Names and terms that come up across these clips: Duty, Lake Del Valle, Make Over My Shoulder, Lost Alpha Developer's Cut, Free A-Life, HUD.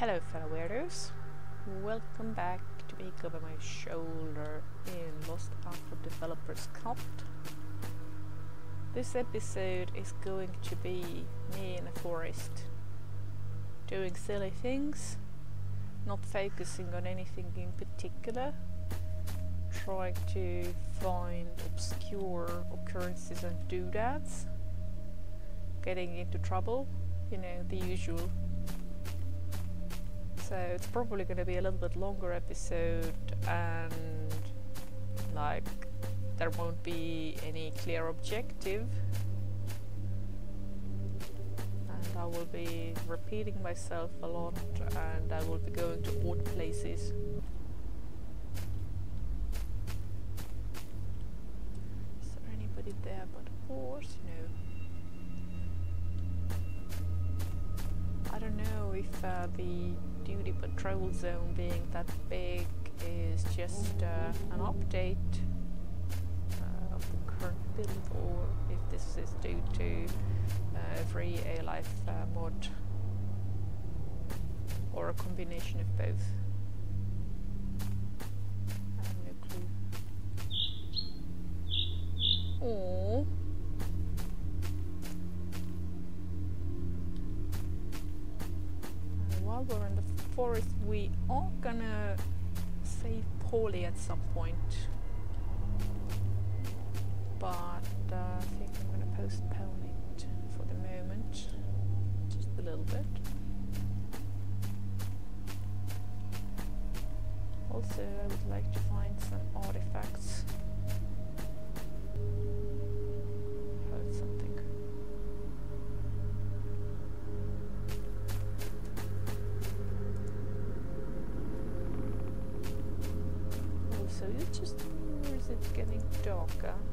Hello fellow weirdos, welcome back to Make Over My Shoulder in Lost Alpha Developer's Cut. This episode is going to be me in a forest, doing silly things, not focusing on anything in particular, trying to find obscure occurrences and doodads, getting into trouble, you know, the usual. So it's probably going to be a little bit longer episode, and like there won't be any clear objective, and I will be repeating myself a lot, and I will be going to odd places. Is there anybody there but horse? No. I don't know if the Duty patrol zone being that big is just an update of the current build, or if this is due to Free A-Life mod, or a combination of both. I have no clue. Aww. While we're in the forest, we are gonna save Polly at some point, but I think I'm gonna postpone it for the moment, just a little bit. Also, I would like to find some artifacts. Heard something. So it's just, or is it getting darker? What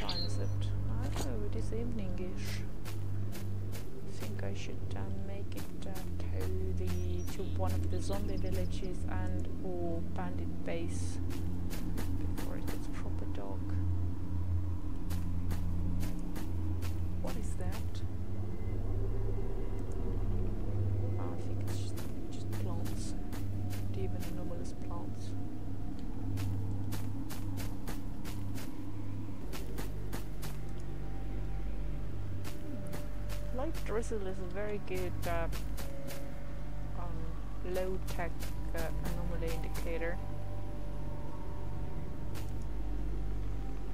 time is it? I don't know, it is evening-ish. I think I should make it to one of the zombie villages and or bandit base before it gets proper dark. What is that? Oh, I think it's just plants. Even anomalous plants. Light drizzle is a very good low-tech anomaly indicator.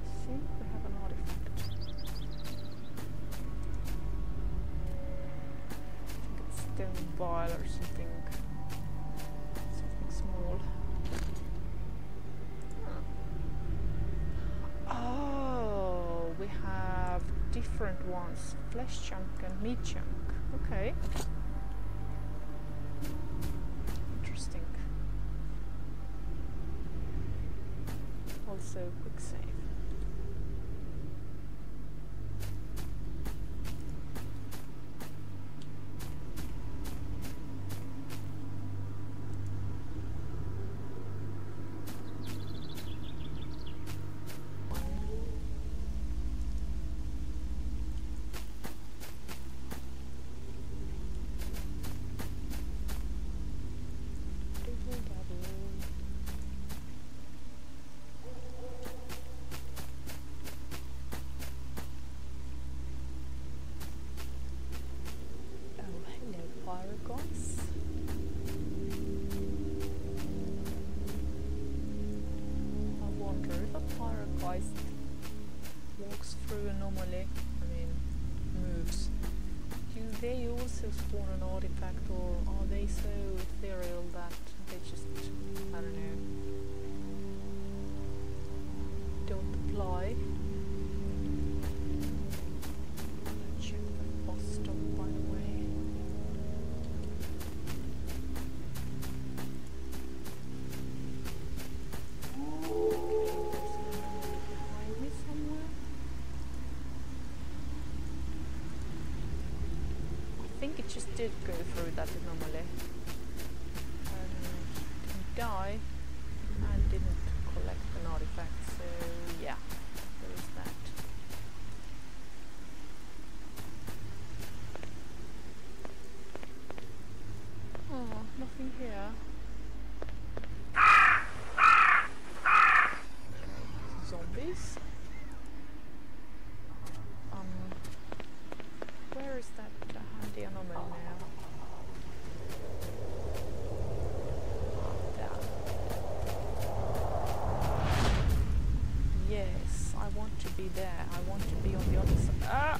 I think we have an artifact. I think it's stone vial or something. Oh, we have different ones, flesh chunk and meat chunk. Okay. Interesting. Also, quick save. Walks through anomaly, I mean moves, do they also spawn an artifact, or are they so ethereal that they just, I don't know, don't apply? Check the bus stop, by the way. It just did go through that anomaly. Didn't die and didn't collect an artifact, so yeah, there is that. want to be on the other side. Ah!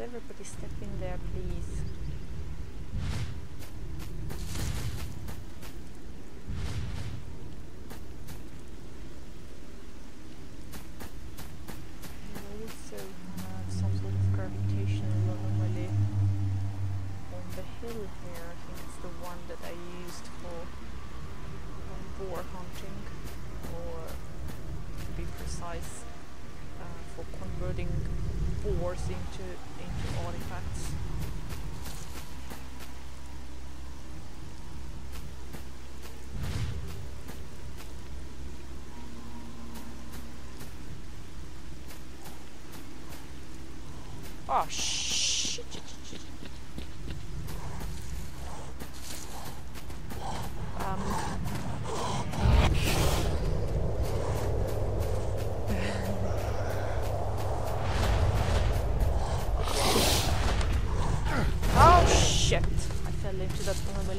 Everybody step in there, please. I also have some sort of gravitational anomaly on the hill here. I think it's the one that I used for boar hunting, or to be precise, for converting boars into artifacts. Oh shit!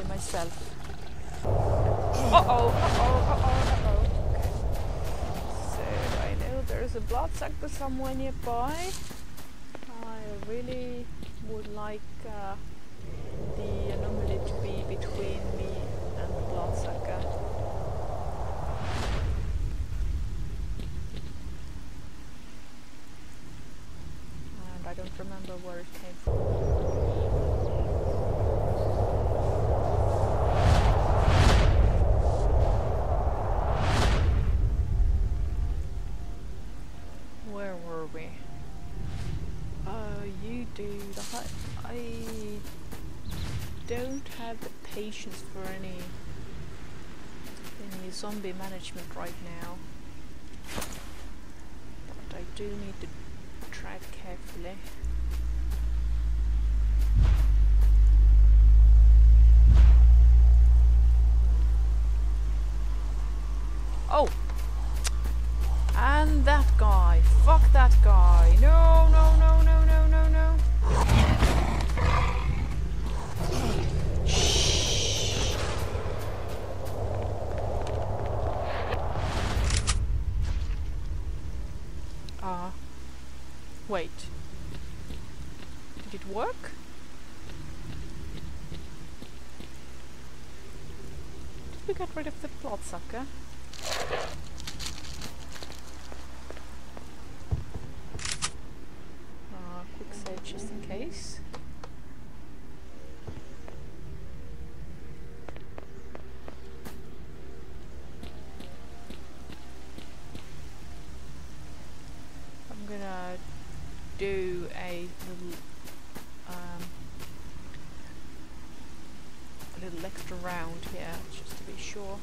Myself. Uh-oh. Okay. So I know there's a blood sector somewhere nearby. I really would like the anomaly to be between me and the blood sucker. And I don't remember where it came from. I don't have the patience for any zombie management right now, but I do need to tread carefully. Oh, and that guy! Fuck that guy! No! Wait. Did it work? Did we get rid of the bloodsucker? Quick save just in case. I'm gonna do a little extra round here just to be sure.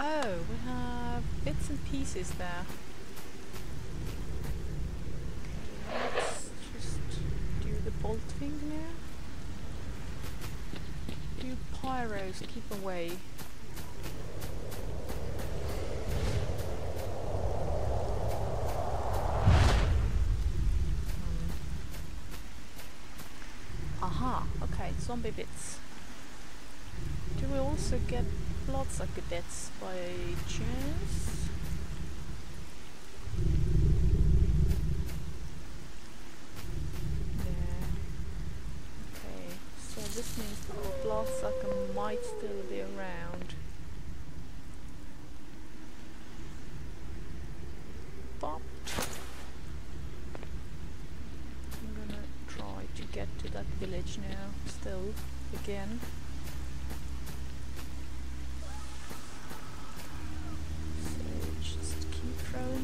Oh, we have bits and pieces there. Let's just do the bolt thing now. Do pyros, keep away. Aha, okay, zombie bits. Do we also get bloodsucker bits by chance? Yeah. Okay, so this means that the bloodsucker might still be around. But I'm gonna try to get to that village now, still, again.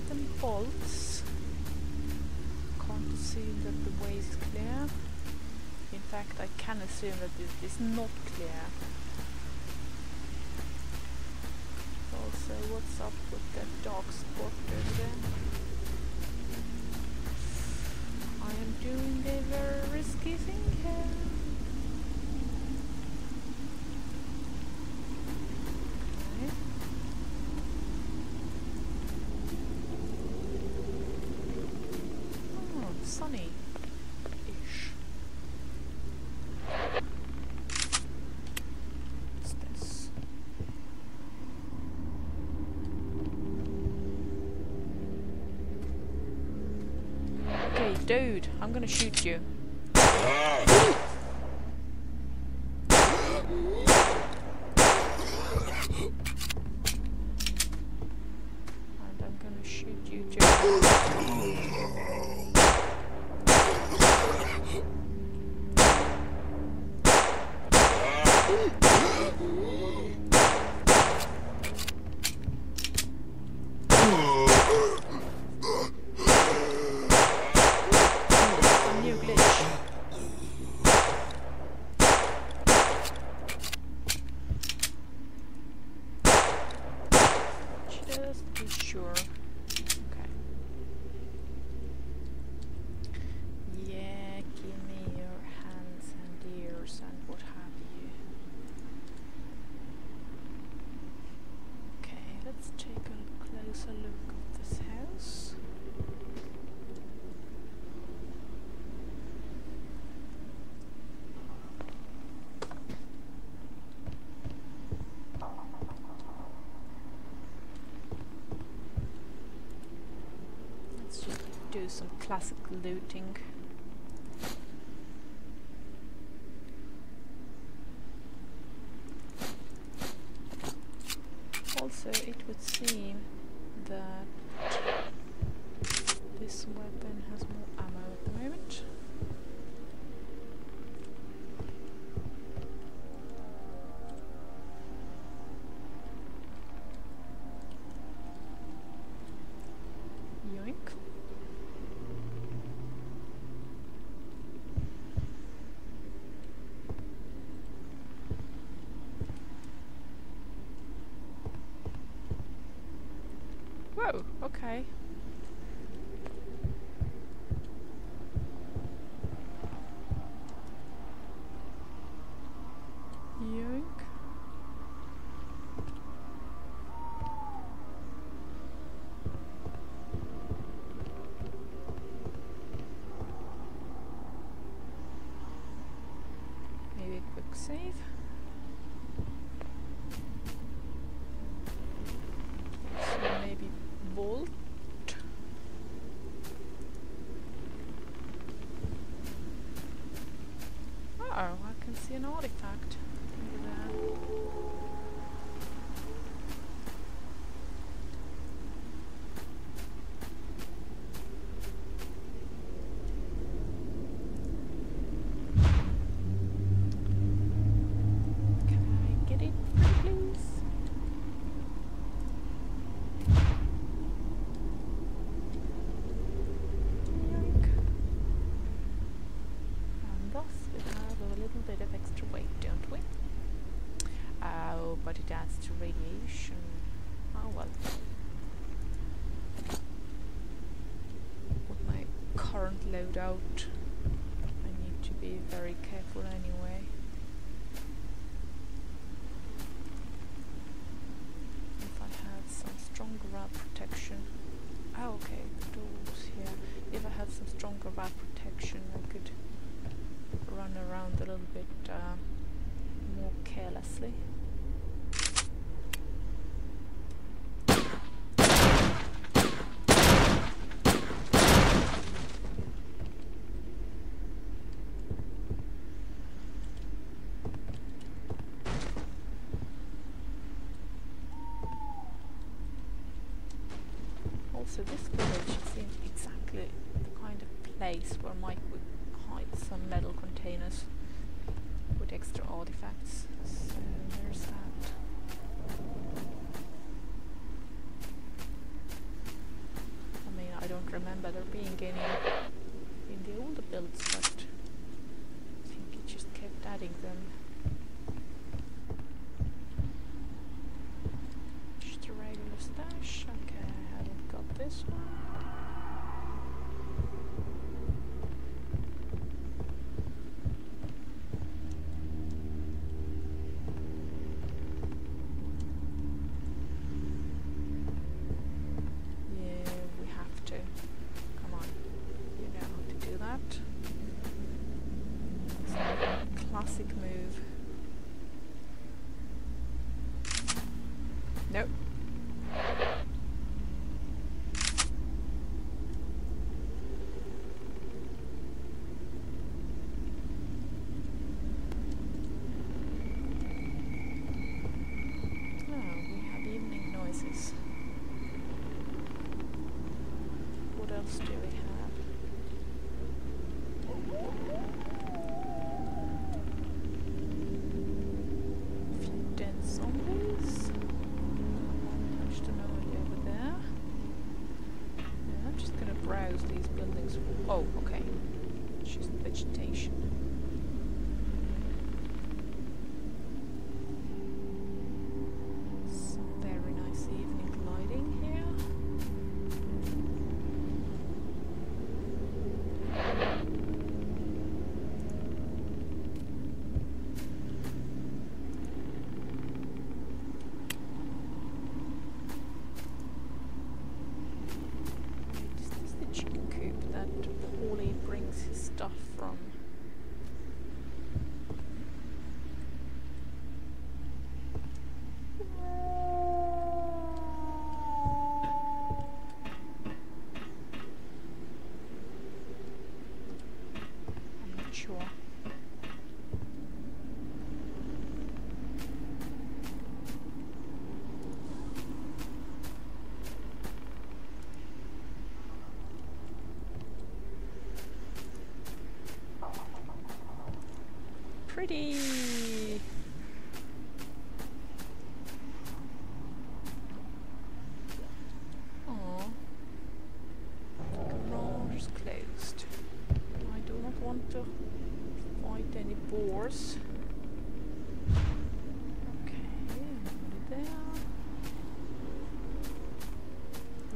them bolts. Can't assume that the way is clear. In fact, I can assume that it is not clear. Also, what's up with that dark spot over there? I am doing a very risky thing here. Dude, I'm gonna shoot you. And I'm gonna shoot you too. Do some classic looting. Also, it would seem that this weapon has more ammo at the moment. Yoink. Okay. Maybe a quick save. An artifact. Radiation. Oh well. With my current loadout, I need to be very careful anyway. If I had some stronger wrap protection. Oh, okay, the door was here. If I had some stronger wrap protection, I could run around a little bit more carelessly. So this village seems exactly the kind of place where Mike would hide some metal containers with extra artifacts. So there's that. I don't remember there being any in the older builds, but I think it just kept adding them. Just a regular stash. Okay, I haven't got this one. Pretty. Oh, garage is closed. I do not want to fight any boars. Okay, put it there.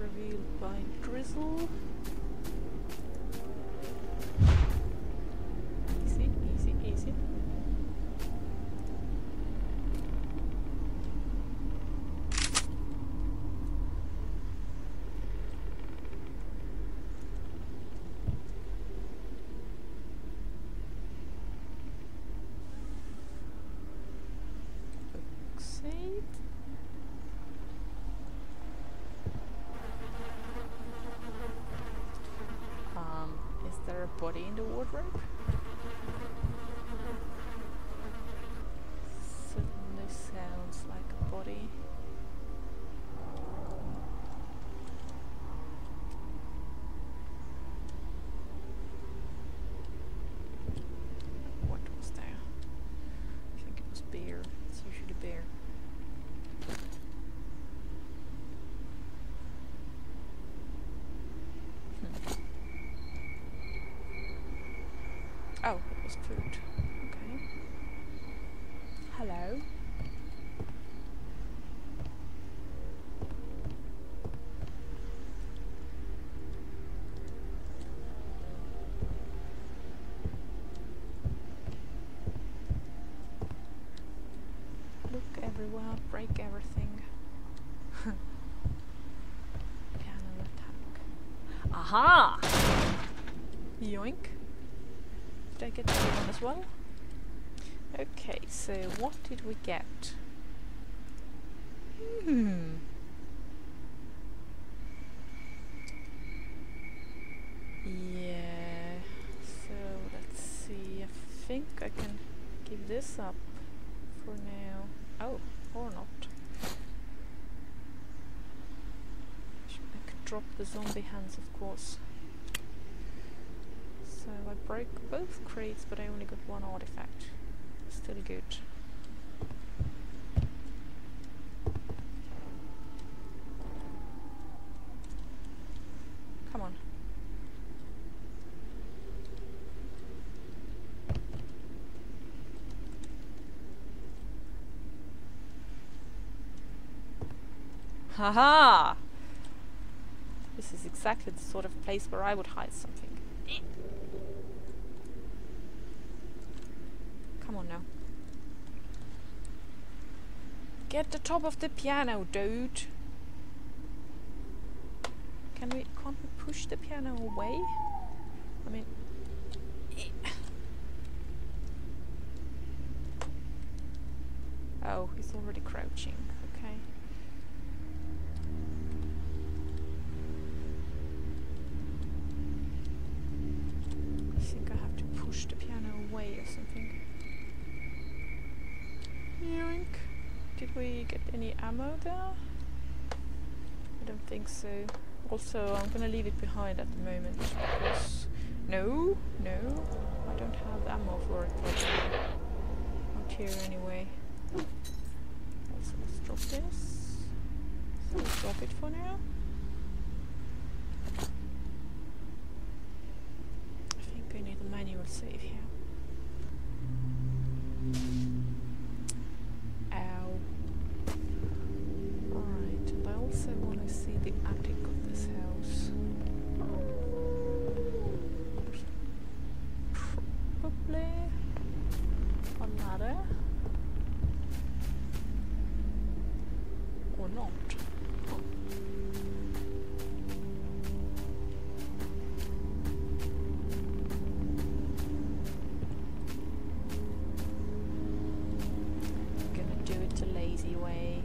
Revealed by drizzle. Body in the wardrobe. Certainly sounds like a body. What was there? I think it was beer. It's usually beer. Oh, it was food. Okay. Hello. Look everywhere, break everything. Cannon attack. Aha! Yoink. Did I get that one as well? Okay, so what did we get? Yeah, so let's see. I think I can give this up for now. Oh, or not. I could drop the zombie hands, of course. So I broke both crates, but I only got one artifact. Still good. Come on. Haha! This is exactly the sort of place where I would hide something. Come on now. Get the top of the piano, dude! Can't we push the piano away? I mean... Oh, he's already crouching. Okay. I think I have to push the piano away or something. Yoink. Did we get any ammo there? I don't think so. Also, I'm gonna leave it behind at the moment because... No, no. I don't have ammo for it. Not here anyway. Also, let's drop this. So let's drop it for now. I think I need a manual save here. Ow. Alright, I also want to see the attic of this house. Probably a ladder. Or not. I'm gonna do it the lazy way.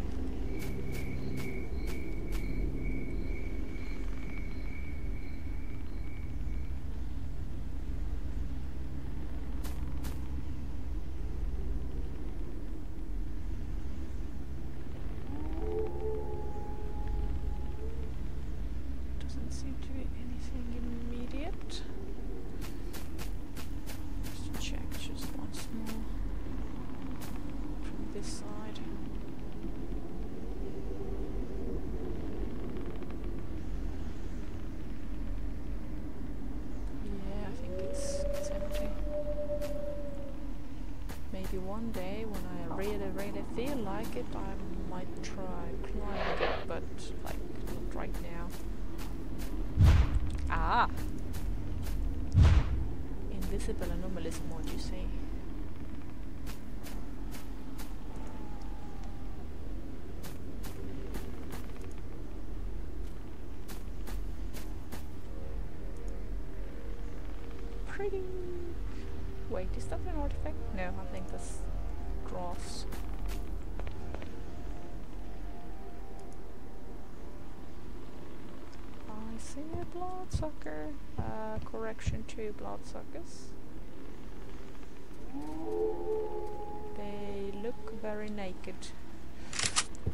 One day, when I really feel like it, I might try climbing it, but like not right now. Ah! Invisible anomalies mod, you see. Pretty! Wait, is that an artifact? No, I think that's grass. I see a bloodsucker. Correction, 2 bloodsuckers. They look very naked.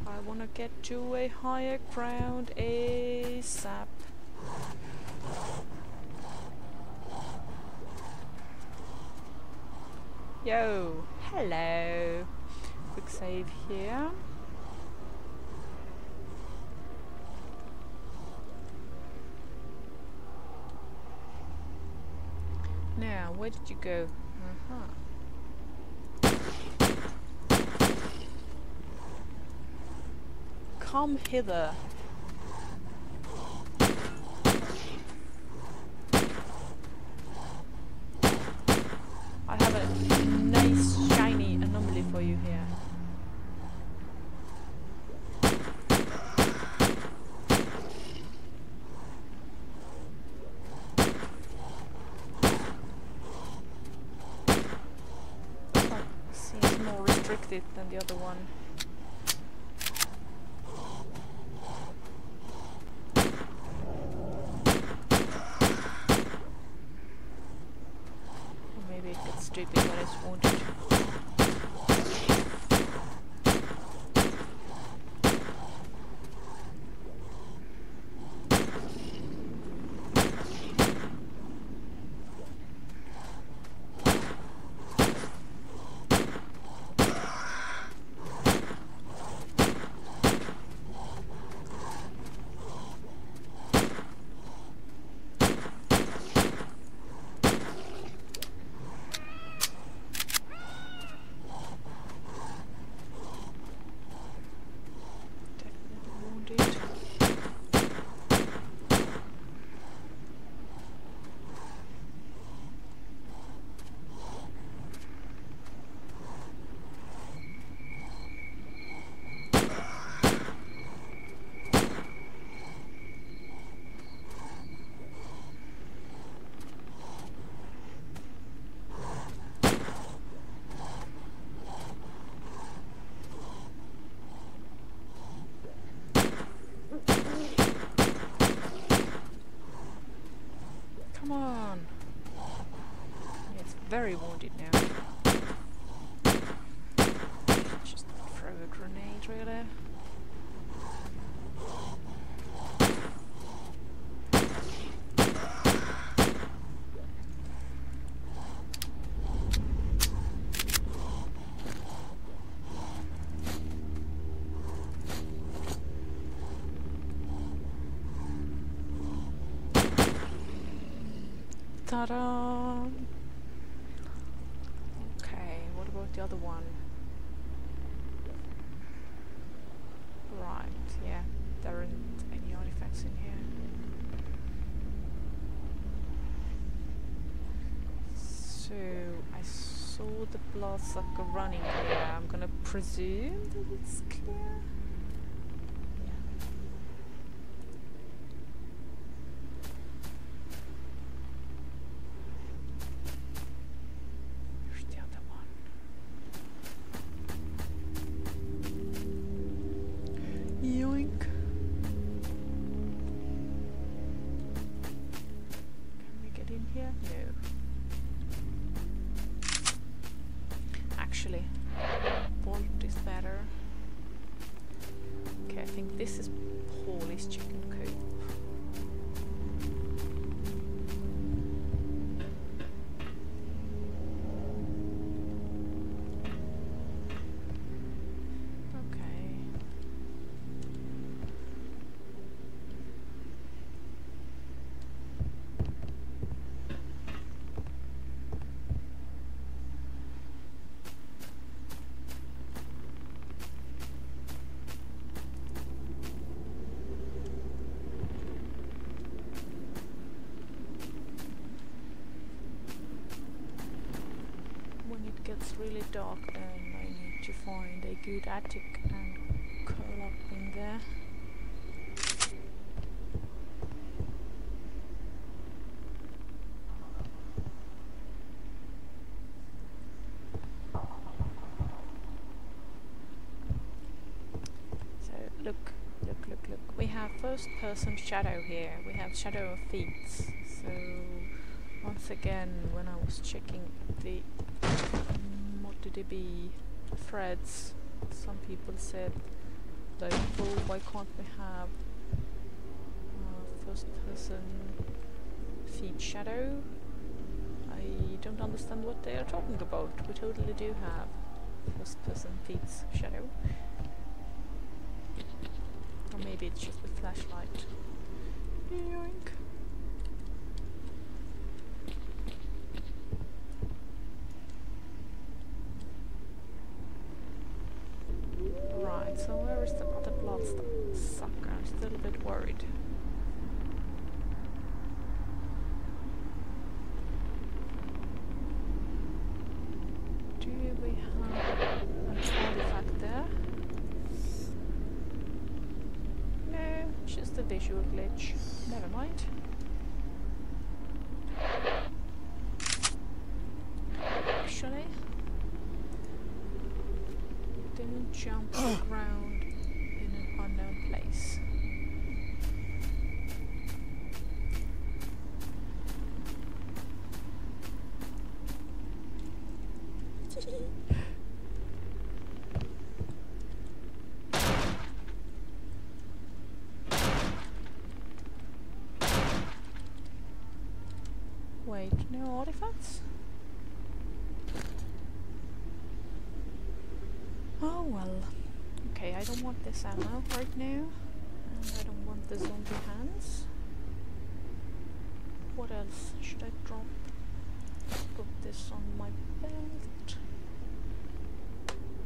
I wanna get to a higher ground ASAP. Yo, hello. Quick save here. Now, where did you go? Come hither. Than the other one. Maybe it gets stupid when it's wounded. very wounded now. Just throw a grenade, really. Ta-da! Okay, what about the other one? Right, yeah, there aren't any artifacts in here. So, I saw the bloodsucker running here. I'm gonna presume that it's clear. It's really dark and I need to find a good attic and curl up in there. So look, we have first person shadow here, we have shadow of feet. So once again, when I was checking the MotoDB threads, some people said like, oh, why can't we have first person feed shadow? I don't understand what they are talking about. We totally do have first person feed shadow. Or maybe it's just the flashlight. Yoink. So where is the other bloodsucker? I'm still a bit worried. Do we have an artifact there? No, just a visual glitch. Never mind. Actually, didn't jump around in an unknown place. Wait, no artifacts? Oh well. Okay, I don't want this ammo right now. And I don't want the zombie hands. What else should I drop? Put this on my belt.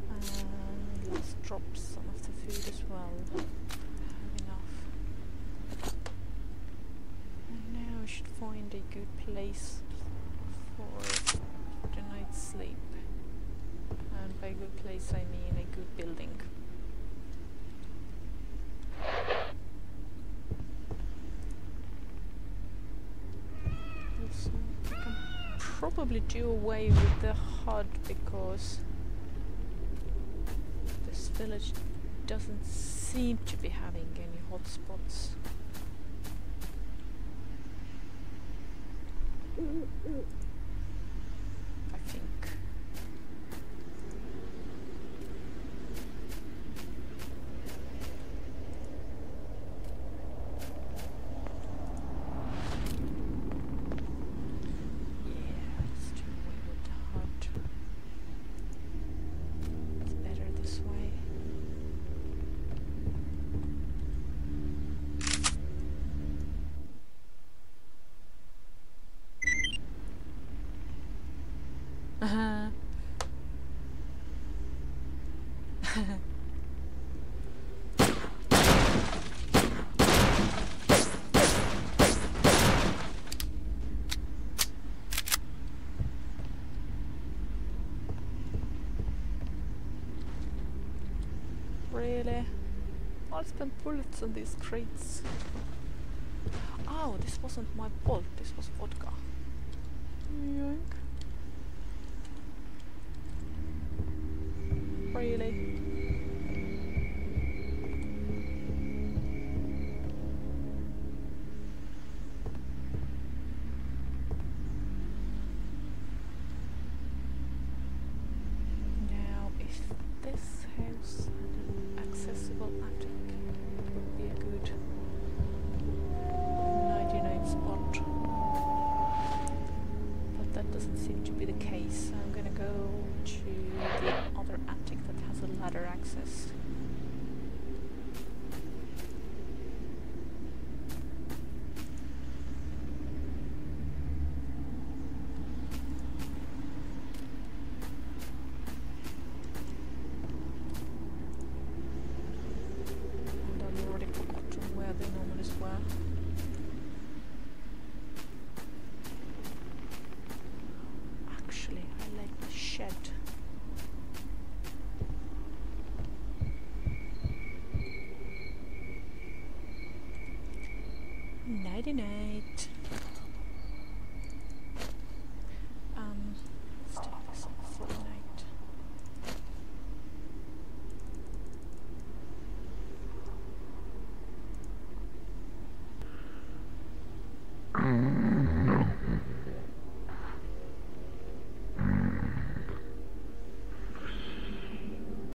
And let's drop some of the food as well. Enough. And now I should find a good place for the night's sleep. And by good place I mean a good building. Also, I can probably do away with the HUD because this village doesn't seem to be having any hotspots. Ajá. Really? I'll spend bullets on these crates. Oh, this wasn't my bolt, this was vodka. Yoink. Really? Now, if this house had an accessible attic, it would be a good 99 spot. But that doesn't seem to be the case, so I'm gonna go to the other attic that has a ladder access. And I've already forgotten where they normally were. Actually, I like the shed. Night. Let's do this for the night.